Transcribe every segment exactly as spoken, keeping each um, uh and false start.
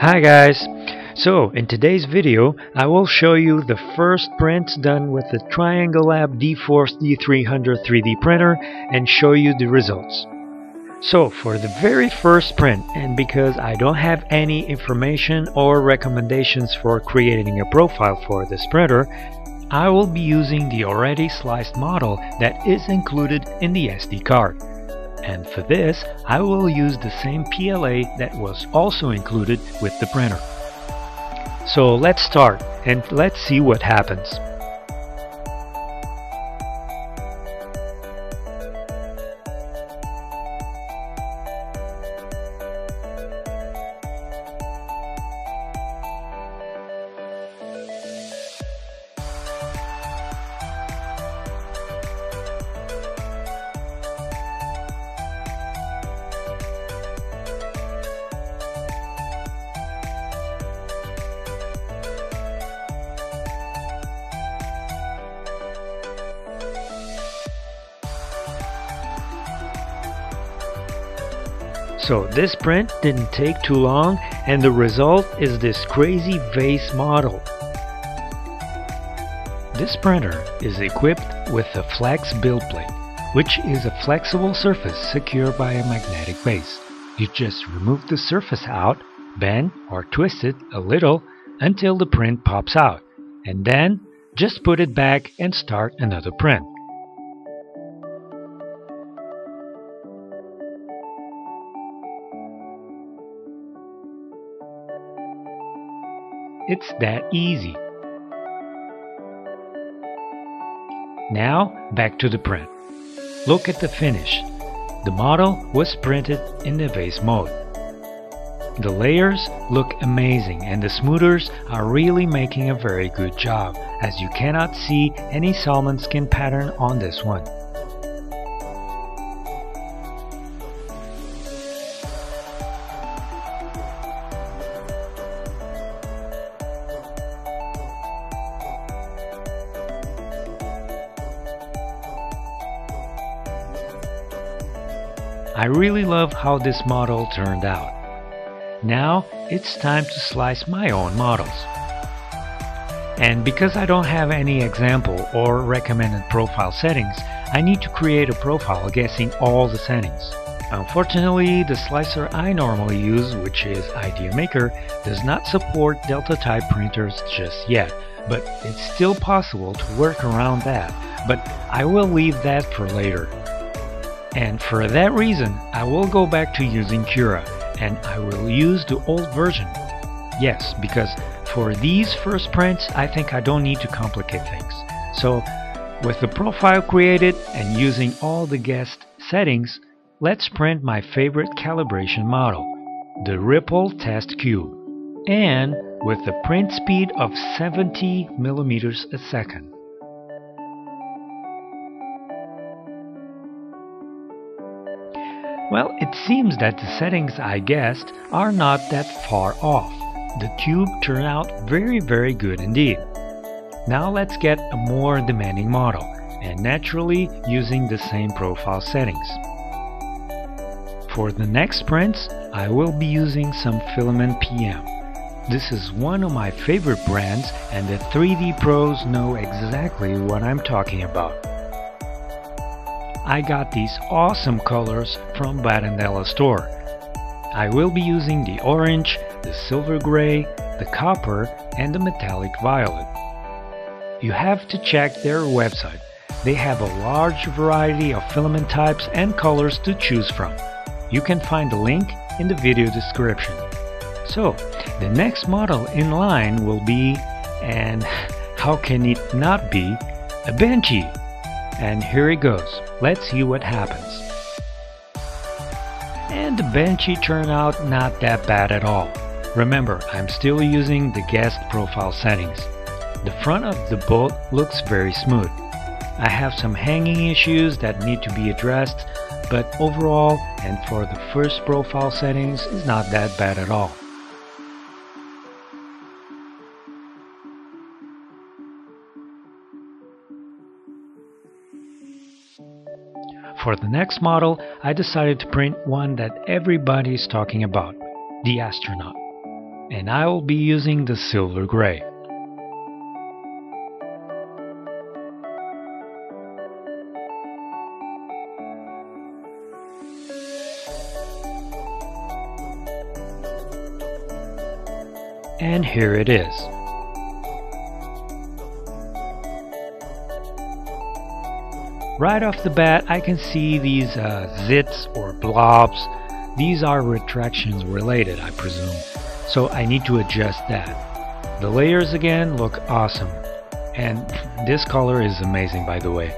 Hi guys! So in today's video I will show you the first print done with the TriangleLab Dforce D three hundred three D printer and show you the results. So for the very first print, and because I don't have any information or recommendations for creating a profile for this printer, I will be using the already sliced model that is included in the S D card. And for this, I will use the same P L A that was also included with the printer. So let's start and let's see what happens. So this print didn't take too long, and the result is this crazy vase model. This printer is equipped with a flex build plate, which is a flexible surface secured by a magnetic base. You just remove the surface out, bend or twist it a little until the print pops out, and then just put it back and start another print. It's that easy. Now back to the print. Look at the finish. The model was printed in the vase mode. The layers look amazing and the smoothers are really making a very good job, as you cannot see any salmon skin pattern on this one. I really love how this model turned out. Now it's time to slice my own models. And because I don't have any example or recommended profile settings, I need to create a profile guessing all the settings. Unfortunately, the slicer I normally use, which is IdeaMaker, does not support Delta type printers just yet, but it's still possible to work around that, but I will leave that for later. And for that reason, I will go back to using Cura, and I will use the old version. Yes, because for these first prints, I think I don't need to complicate things. So, with the profile created and using all the guest settings, let's print my favorite calibration model, the Ripple Test Cube, and with the print speed of seventy millimeters a second. Well, it seems that the settings I guessed are not that far off. The cube turned out very very good indeed. Now let's get a more demanding model, and naturally using the same profile settings. For the next prints, I will be using some Filament P M. This is one of my favorite brands, and the three D pros know exactly what I'm talking about. I got these awesome colors from Barandela store. I will be using the orange, the silver gray, the copper and the metallic violet. You have to check their website. They have a large variety of filament types and colors to choose from. You can find the link in the video description. So, the next model in line will be, and how can it not be, a Benchy. And here it goes. Let's see what happens. And the Benchy turned out not that bad at all. Remember, I'm still using the guest profile settings. The front of the boat looks very smooth. I have some hanging issues that need to be addressed, but overall and for the first profile settings is not that bad at all. For the next model, I decided to print one that everybody is talking about, the Astronaut. and I will be using the silver gray. And here it is. Right off the bat I can see these uh, zits or blobs. These are retractions related, I presume, so I need to adjust that. The layers again look awesome, and this color is amazing, by the way.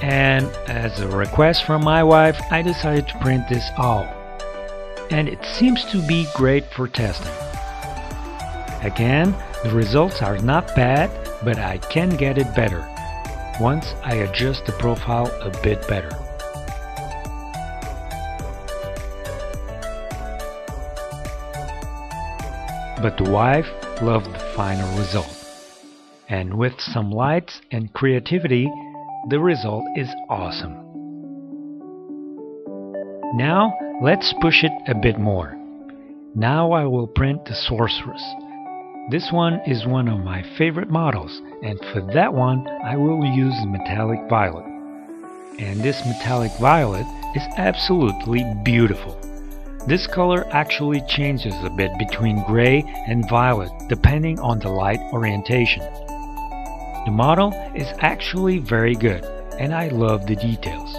And as a request from my wife, I decided to print this owl, and it seems to be great for testing. Again, the results are not bad, but I can get it better once I adjust the profile a bit better. But the wife loved the final result, and with some lights and creativity, the result is awesome. Now let's push it a bit more. Now I will print the Sorceress. This one is one of my favorite models, and for that one I will use the metallic violet. And this metallic violet is absolutely beautiful. This color actually changes a bit between gray and violet depending on the light orientation. The model is actually very good, and I love the details.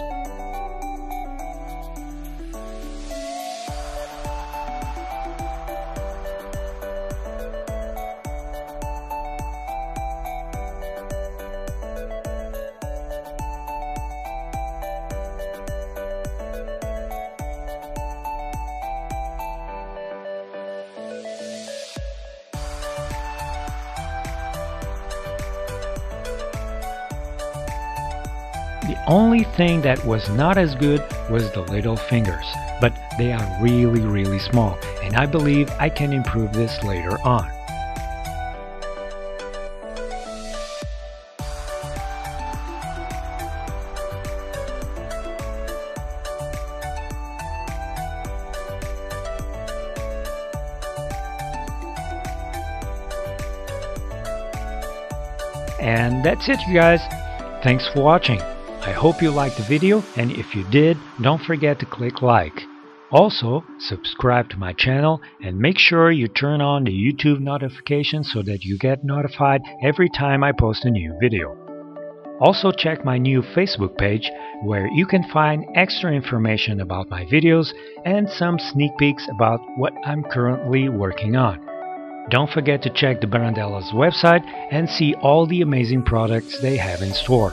The only thing that was not as good was the little fingers, but they are really really small, and I believe I can improve this later on. And that's it, you guys. Thanks for watching. I hope you liked the video, and if you did, don't forget to click like. Also, subscribe to my channel and make sure you turn on the YouTube notifications so that you get notified every time I post a new video. Also check my new Facebook page where you can find extra information about my videos and some sneak peeks about what I'm currently working on. Don't forget to check the Barandela's website and see all the amazing products they have in store.